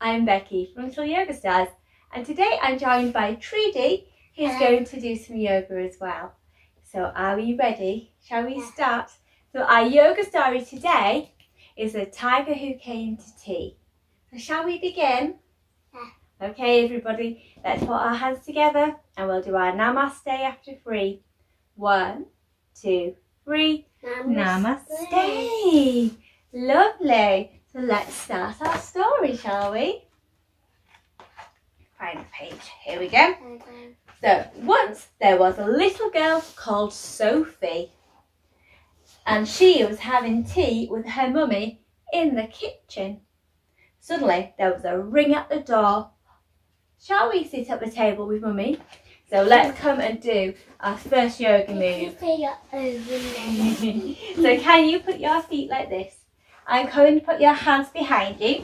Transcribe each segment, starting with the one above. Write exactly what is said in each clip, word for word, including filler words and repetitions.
I'm Becky from Little Yoga Stars, and today I'm joined by Tridi, who's Hello. Going to do some yoga as well. So are you ready? Shall we yeah. start? So our yoga story today is The Tiger Who Came to Tea. So shall we begin? Yeah. Okay everybody, let's put our hands together and we'll do our namaste after three. One, two, three. Namaste. Namaste. Lovely. So let's start our story, shall we? Find the page. Here we go. Okay. So once there was a little girl called Sophie, and she was having tea with her mummy in the kitchen. Suddenly there was a ring at the door. Shall we sit at the table with mummy? So let's come and do our first yoga move. So can you put your feet like this? I'm going to put your hands behind you.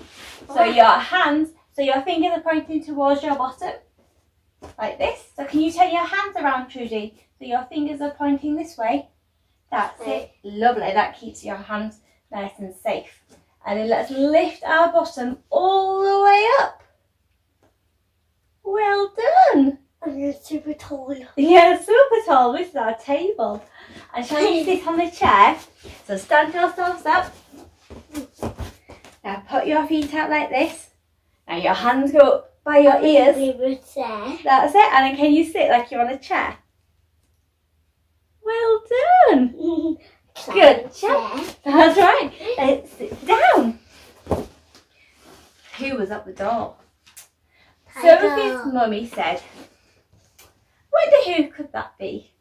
So your hands, so your fingers are pointing towards your bottom, like this. So can you turn your hands around, Trudi? So your fingers are pointing this way. That's it. Lovely. That keeps your hands nice and safe. And then let's lift our bottom all the way up. Well done. And you're super tall. Yeah, super tall. This is our table. And shall you sit on the chair? So stand yourselves up. Now put your feet out like this. Now your hands go up by your ears. That's it. And then can you sit like you're on a chair? Well done. Good job. That's right. Let's sit down. Who was at the door? Sophie's mummy said, "Wonder who could that be?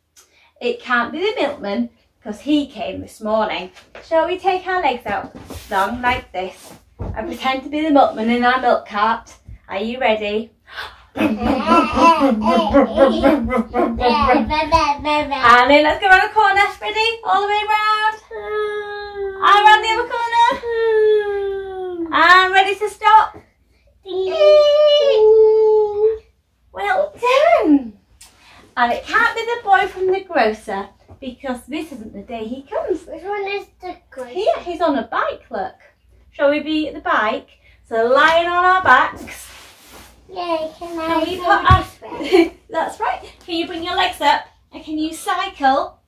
It can't be the milkman, because he came this morning. Shall we take our legs out long like this and pretend to be the milkman in our milk cart? Are you ready?" And then let's go around the corner. Ready? All the way round. And round the other corner. And ready to stop. Well done. And it can't be the boy from the grocer, because this isn't the day he comes. Which one is the great? Yeah, he's on a bike, look. Shall we be at the bike? So lying on our backs. Yeah, can I? Can we put our... That's right. Can you bring your legs up? And can you cycle?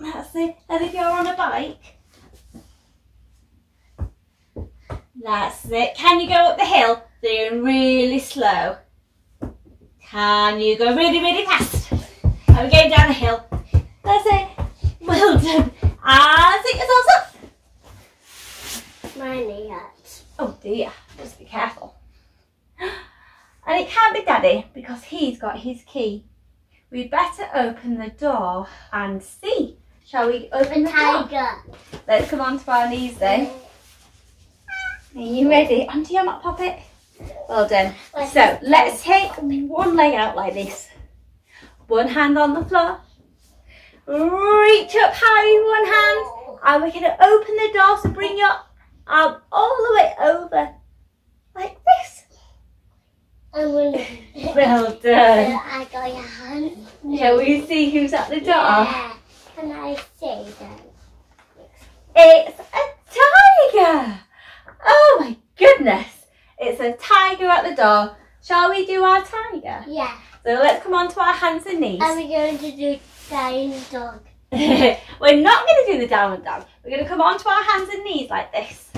That's it. And if you're on a bike. That's it. Can you go up the hill? Doing really slow. Can you go really, really fast? And we're going down the hill. That's it. Well done. And sit yourselves up. My knee hurts. Oh dear. Just be careful. And it can't be Daddy, because he's got his key. We'd better open the door and see. Shall we open the door? Tiger. Let's come onto our knees then. Are you ready? Onto your mat, Poppet. Well done. So let's take one leg out like this. One hand on the floor, reach up high with one hand, and we're going to open the door, so bring your arm all the way over, like this. Well done. I got your hand. Shall we see who's at the door? Yeah. Can I see them? It's a tiger. Oh my goodness. It's a tiger at the door. Shall we do our tiger? Yeah. So let's come on to our hands and knees. And we're going to do downward dog. We're not going to do the downward dog. We're going to come on to our hands and knees like this.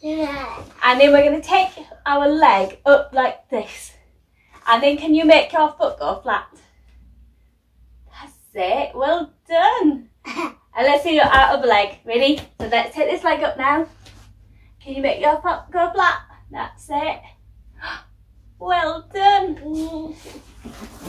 Yeah. And then we're going to take our leg up like this. And then can you make your foot go flat? That's it. Well done. And let's do our other leg. Ready? So let's take this leg up now. Can you make your foot go flat? That's it. Well done.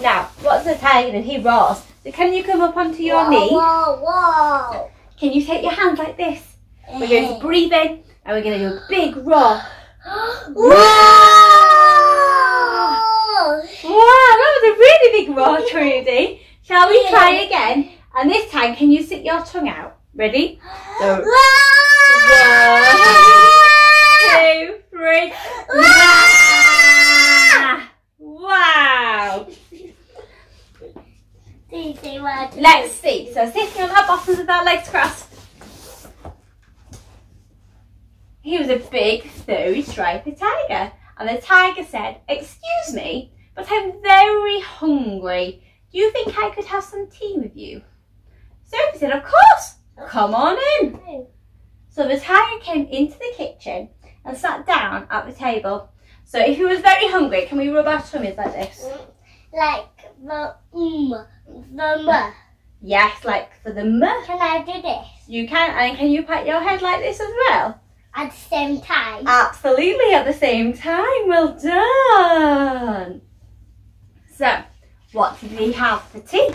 Now, what's the tiger and he roars. So can you come up onto your whoa, knee? Whoa, whoa. Can you take your hands like this? We're going to breathe in and we're going to do a big roar. Wow! Wow, that was a really big roar, Trudi. Shall we yeah. try again? And this time, can you stick your tongue out? Ready? So, one, two, three. Wow! Let's see. So sitting on our bottoms with our legs crossed. He was a big, furry-striped tiger, and the tiger said, "Excuse me, but I'm very hungry. Do you think I could have some tea with you?" Sophie said, "Of course, come on in." So the tiger came into the kitchen and sat down at the table. So if he was very hungry, can we rub our tummies like this? Like the mm, the muh. Yes, like for the muh. Can I do this? You can, and can you pat your head like this as well? At the same time? Absolutely, at the same time. Well done. So, what did we have for tea?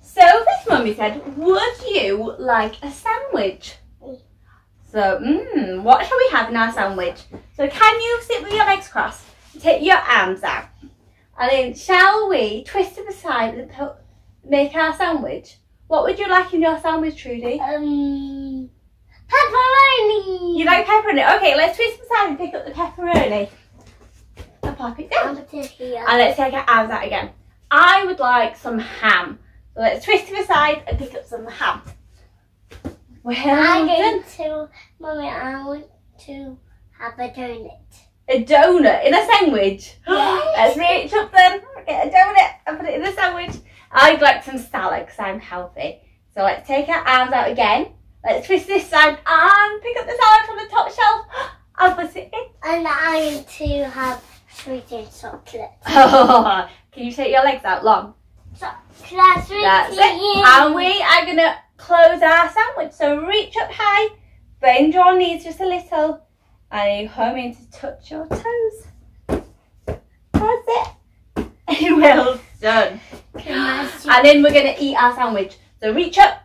So this mummy said, "Would you like a sandwich?" So, mmm, what shall we have in our sandwich? So can you sit with your legs crossed and take your arms out? And then shall we twist to the side and put, make our sandwich? What would you like in your sandwich, Trudy? Um, pepperoni! You like pepperoni? Okay, let's twist to the side and pick up the pepperoni. And pop it down. And let's take our arms out again. I would like some ham. So let's twist to the side and pick up some ham. Well I'm going to, Mummy, I want to have a donut. A donut in a sandwich? Yes. Let's reach up then, get a donut and put it in the sandwich. I'd like some salad because I'm healthy. So let's take our arms out again. Let's twist this side and pick up the salad from the top shelf. I'll put it in. And I want to have sweet and chocolate. Oh, can you take your legs out long? Chocolate, sweet. That's it. And we are going to close our sandwich, so reach up high, bend your knees just a little, and you home in to touch your toes. That's it. Well done. And then we're going to eat our sandwich. So reach up,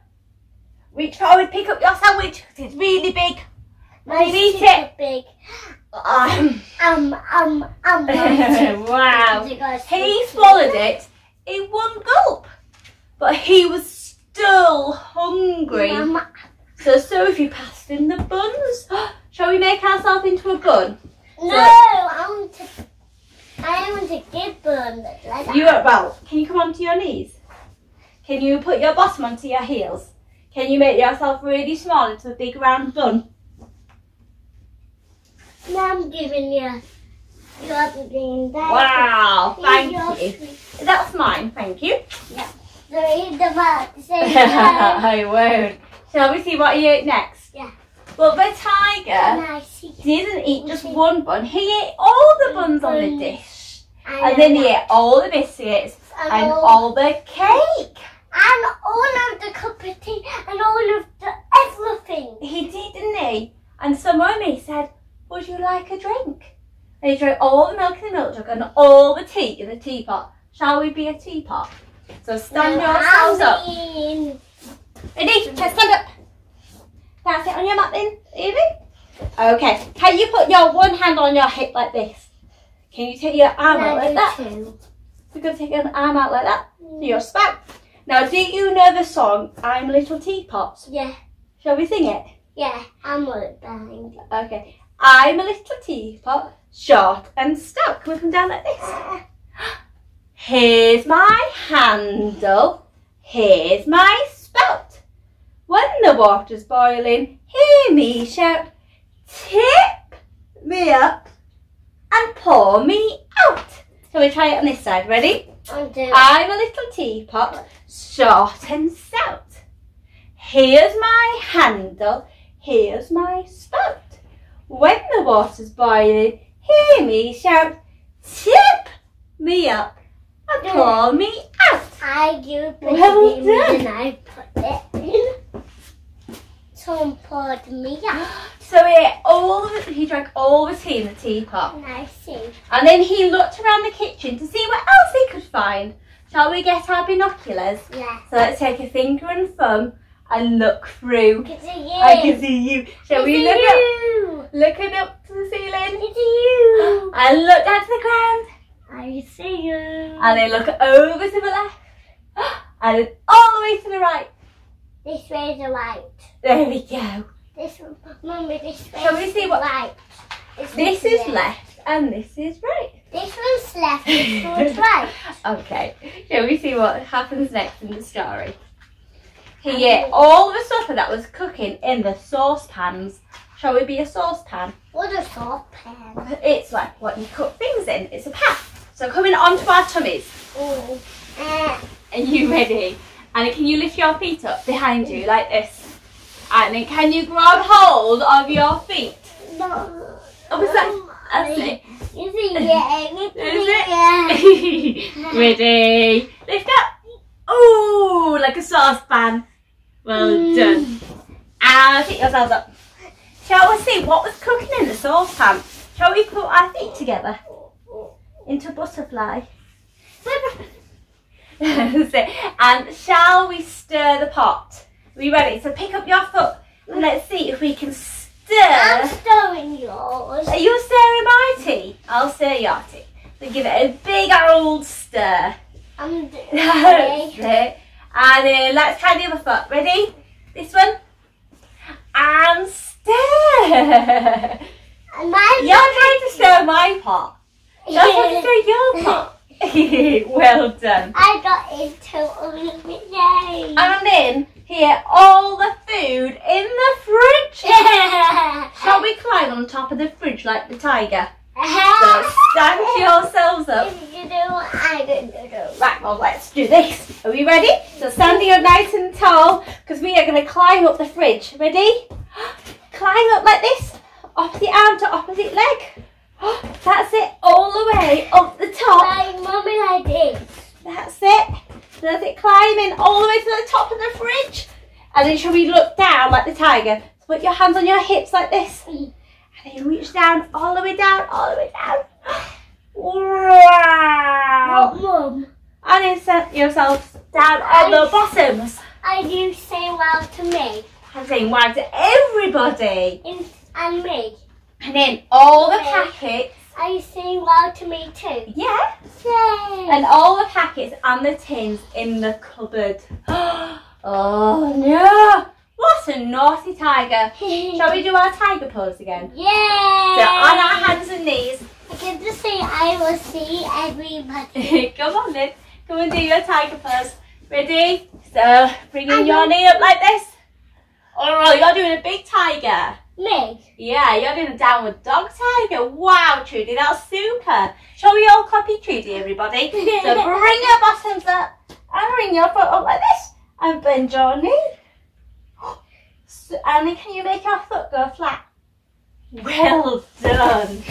reach forward, pick up your sandwich. It's really big. Mine's eat it. Big. Um, um, um, um. Wow. He swallowed it in one gulp, but he was still hungry. Mama. So Sophie passed in the buns. Shall we make ourselves into a bun? No, so, I want to. I want to get bun. Like you are, well. Can you come onto your knees? Can you put your bottom onto your heels? Can you make yourself really small into a big round bun? No, I'm giving you. You're doing that. Wow! Thank you. Sweet. That's mine. Thank you. Yeah. I won't. Shall we see what he ate next? Yeah. Well, the tiger didn't eat just one bun. He ate all the buns on the dish. And then he ate all the biscuits and all the cake. And all of the cup of tea and all of the everything. He did, didn't he? And so Mummy said, "Would you like a drink?" And he drank all the milk in the milk jug and all the tea in the teapot. Shall we be a teapot? So stand no, yourselves up. Ready? Stand up. Now sit on your mat then, Evie. Okay. Can you put your one hand on your hip like this? Can you take your arm no, out like that? Too. We're going to take your arm out like that. Mm. To your spine. Now, do you know the song, "I'm Little Teapot"? Yeah. Shall we sing it? Yeah. I'm right behind you. Okay. I'm a little teapot, short and stout. Can we come down like this? Here's my handle, here's my spout. When the water's boiling, hear me shout. Tip me up and pour me out. So we try it on this side, ready? I'm doing it. I'm a little teapot, short and stout. Here's my handle, here's my spout. When the water's boiling, hear me shout. Tip me up. And pour me out. I do, but well done. I put it in. Tom poured me out. So he ate all of the, he drank all the tea in the teapot. Nice. And then he looked around the kitchen to see what else he could find. Shall we get our binoculars? Yeah. So let's take a finger and thumb and look through. I can see you. I can see you. Shall we look you. up? Looking up to the ceiling. I can see you. And look down to the ground. I see you. And then look over to the left. And then all the way to the right. This way is the right. There we go. This one, Mummy, this way. Shall we see what? Right. This, this is left. left and this is right. This one's left, this one's right. Okay. Shall we see what happens next in the story? He ate all the supper that was cooking in the saucepans. Shall we be a saucepan? What a saucepan? It's like what you cook things in. It's a pan. So coming onto our tummies. Ooh. Uh. Are you ready? And can you lift your feet up behind you like this? And then can you grab hold of your feet? No. Oh, is that? That's it. Is it? Yeah. Is it? Yeah. Ready? Lift up. Oh, like a saucepan. Well mm. done. And pick yourselves up. Shall we see what was cooking in the saucepan? Shall we put our feet together into a butterfly? And shall we stir the pot? Are you ready? So pick up your foot and let's see if we can stir. I'm stirring yours. Are you stirring my tea? I'll stir your tea. So give it a big old stir. I'm doing it. And then let's try the other foot. Ready? This one. And stir. You're trying to stir my pot. You're trying to stir your pot. Well done. I got into all. And then here, all the food in the fridge. Yeah. Shall we climb on top of the fridge like the tiger? So stand yourselves up. I don't know. Right, well, let's do this. Are we ready? So standing up nice and tall, because we are going to climb up the fridge. Ready? Climb up like this. Opposite arm to opposite leg. Oh, that's it, all the way up the top. Like Mummy, I did. That's it. That's it, climbing all the way to the top of the fridge. And then shall we look down like the tiger? So put your hands on your hips like this. And then reach down, all the way down, all the way down. Wow. Mum. And then set yourself down on the bottoms. And you say wow to me. I'm saying wow to everybody. And, and me. And then all the packets. Are you saying wow to me too? Yeah. Yay. And all the packets and the tins in the cupboard. Oh no. What a naughty tiger. Shall we do our tiger pose again? Yay. So on our hands and knees. I can just say I will see everybody. Come on then. Come and do your tiger pose. Ready? So bringing and your knee up like this. Oh, you're doing a big tiger. Leg. Yeah, you're doing a downward dog tiger. Wow, Trudy, that's super. Shall we all copy Trudy, everybody? So bring your bottoms up and bring your foot up like this and bend your knee. So, and then can you make our foot go flat? Well done.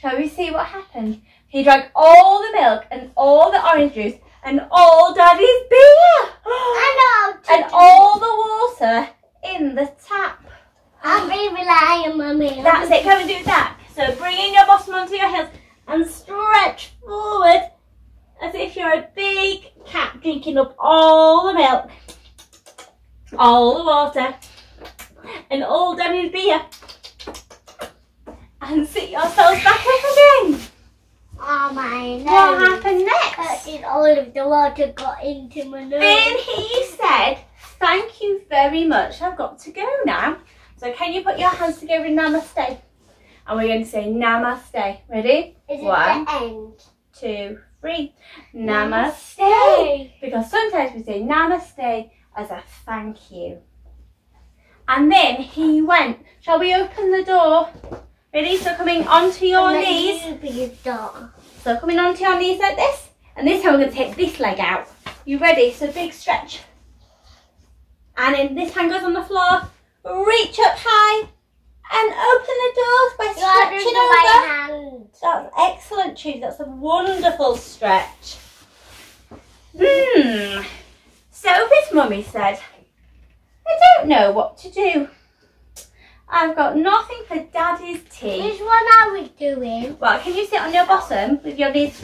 Shall we see what happened? He drank all the milk and all the orange juice and all Daddy's beer. I know. And all the water in the tap. I'm relying, Mummy. That's it. Come and do that. So bring in your bottom onto your heels and stretch forward as if you're a big cat drinking up all the milk, all the water, and all Daddy's beer. And sit yourself back up again. Oh my nose. What happened next? Did all of the water got into my nose. Then he said, thank you very much. I've got to go now. So can you put your hands together in namaste? And we're going to say namaste. Ready? Is it One, the end? Two, three. Namaste. Namaste. Because sometimes we say namaste as a thank you. And then he went. Shall we open the door? Ready? So coming onto your knees. So coming onto your knees like this. And this time we're going to take this leg out. You ready? So big stretch. And then this hand goes on the floor. Reach up high. And open the doors by stretching over. By hand. That's excellent, Trudy. That's a wonderful stretch. Hmm. So this mummy said, I don't know what to do. I've got nothing for Daddy's tea. Which one are we doing? Well, can you sit on your bottom with your knees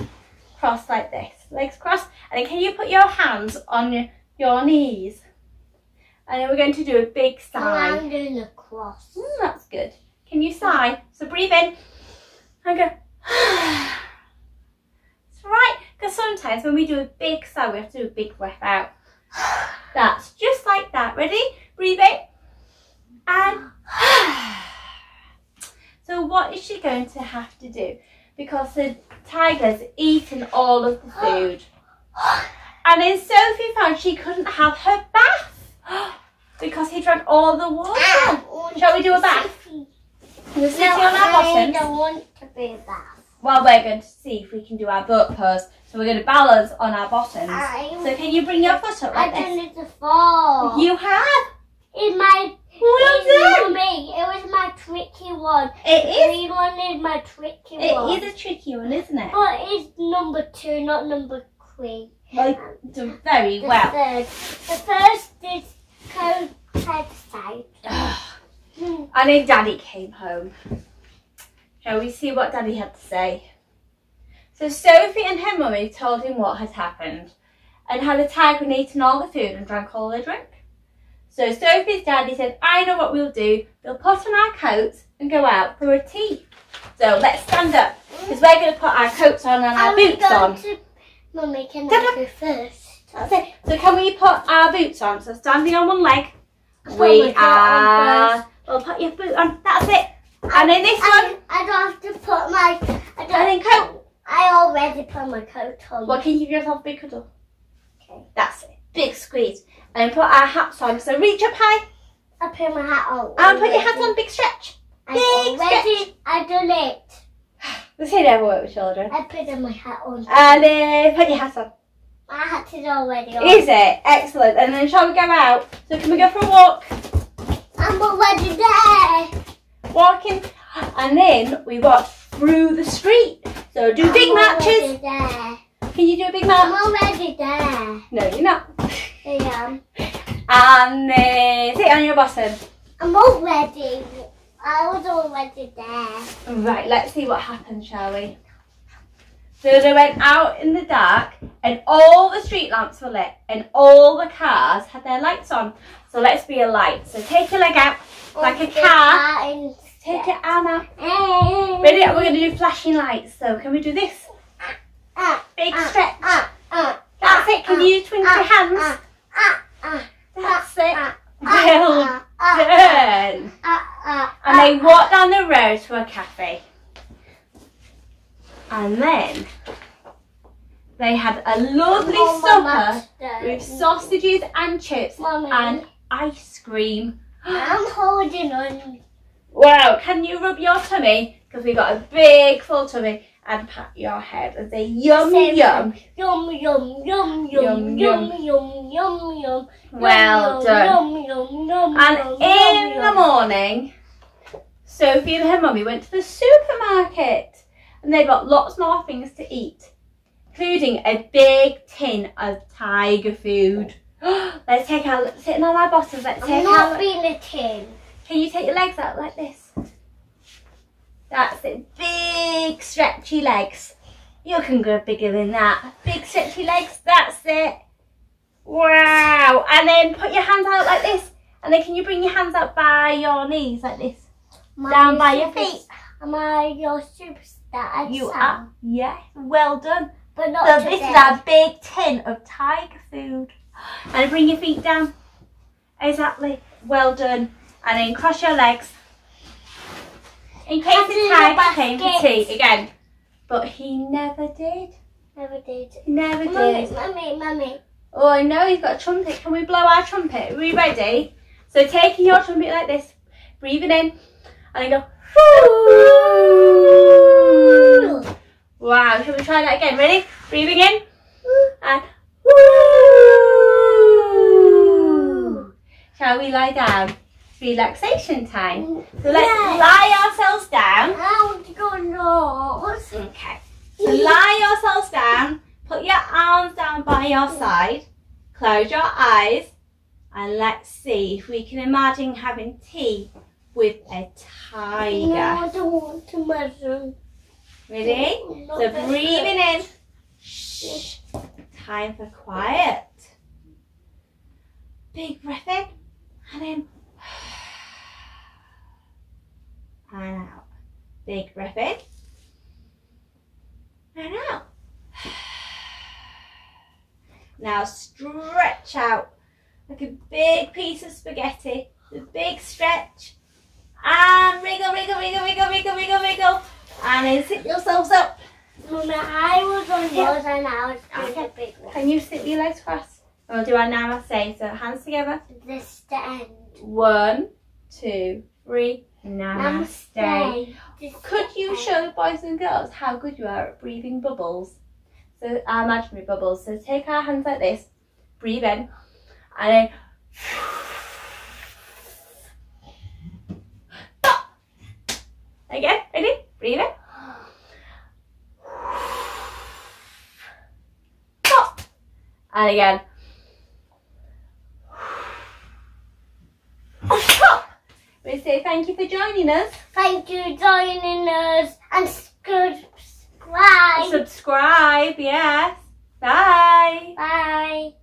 crossed like this? Legs crossed. And then can you put your hands on your knees? And then we're going to do a big sigh. I'm doing a cross. Mm, that's good. Can you sigh? So breathe in and go. It's right. Because sometimes when we do a big sigh, we have to do a big breath out. That's just like that. Ready? Breathe in and... So what is she going to have to do? Because the tiger's eaten all of the food. And then Sophie found she couldn't have her bath. because he drank all the water. Shall we do a bath? You're sitting no, on our bottoms. I don't want to do a bath. Well, we're going to see if we can do our boat pose. So we're going to balance on our bottoms. I'm, so can you bring your foot up like I this? I turned it to fall. You have? In my... What is it? Me. It was my tricky one. It the is? Green one is my tricky it one. It is a tricky one, isn't it? But it's number two, not number three. Well, done very the well. Third. The first is code side to side. And then Daddy came home. Shall we see what Daddy had to say? So Sophie and her mummy told him what had happened and how the tiger had eaten all the food and drank all the drink. So Sophie's daddy said, I know what we'll do. We'll put on our coats and go out for a tea. So let's stand up because we're going to put our coats on and our boots on. To... Mummy, can I go first? That's it. So can we put our boots on? So standing on one leg, we are... We'll put your boot on. That's it. And then this I, one. I don't have to put my. I don't. And then coat. I already put my coat on. Well, can you give yourself a big cuddle? Okay. That's it. Big squeeze. And put our hats on. So reach up high. I put my hat on. And put your hat on. Big stretch. I big already, stretch. I done it. This ain't ever work with children. I put my hat on. And then put your hat on. My hat is already on. Is it? Excellent. And then shall we go out? So can we go for a walk? I'm already there. Walking, and then we walk through the street. So do I'm big marches. There. Can you do a big march? I'm already there. No, you're not. I am. And uh, sit on your bottom. I'm already. I was already there. Right, let's see what happens, shall we? So they went out in the dark, and all the street lamps were lit, and all the cars had their lights on. So let's be a light. So take your leg out, like a car. And take it out now. And ready? We're going to do flashing lights. So can we do this? Uh, Big uh, stretch. Uh, uh, That's uh, it. Can uh, you twinkle uh, your hands? Uh, uh, uh, That's uh, it. Uh, Well uh, done. Uh, uh, and they walked down the road to a cafe. And then they had a lovely Mama supper master. with sausages and chips Mummy. and ice cream. I'm holding on. Wow, can you rub your tummy? Because we got a big full tummy. And pat your head and say yum yum. Yum yum yum yum yum yum yum yum yum. Well done. Yum, yum, yum, and yum, in yum, the morning, Sophie and her mummy went to the supermarket. And they got lots more things to eat, including a big tin of tiger food. Let's take our sitting on our bottoms. Let's take I'm not our, being a tin. Can you take your legs out like this? That's it. Big stretchy legs. You can go bigger than that. Big stretchy legs. That's it. Wow. And then put your hands out like this. And then can you bring your hands up by your knees like this? My Down by your feet. Am I your superstar? That you sang. are, yes, well done. But not so today. This is our big tin of tiger food. And bring your feet down. Exactly, well done. And then cross your legs. In case the tiger came to tea again. But he never did. Never did. Never did. Mummy, mummy. Oh, I know he's got a trumpet. Can we blow our trumpet? Are we ready? So taking your trumpet like this, breathing in, and then go. Whoo! Wow, shall we try that again? Ready? Breathing in and woo! Shall we lie down? Relaxation time. So let's yes. lie ourselves down. I want to go north. Okay. So lie yourselves down. Put your arms down by your side. Close your eyes. And let's see if we can imagine having tea with a tiger. No, I don't want to imagine. Ready? So breathing in. Shh. Time for quiet. Big breath in. And in. And out. Big breath in. And out. Now stretch out like a big piece of spaghetti. The big stretch. And wriggle, wriggle, wriggle, wriggle, wriggle, wiggle, wiggle. And then sit yourselves up. Mama, I was on yours and I was on the big one. Can you sit your legs crossed? And we'll do our namaste. So hands together. This is the end. One, two, three. Namaste. Namaste. Could you show the boys and girls how good you are at breathing bubbles? So our imaginary bubbles. So take our hands like this. Breathe in. And then. Stop. Again. Ready? Breathe in. Stop. And again. We say thank you for joining us. Thank you for joining us. And subscribe. Subscribe, yes. Bye. Bye.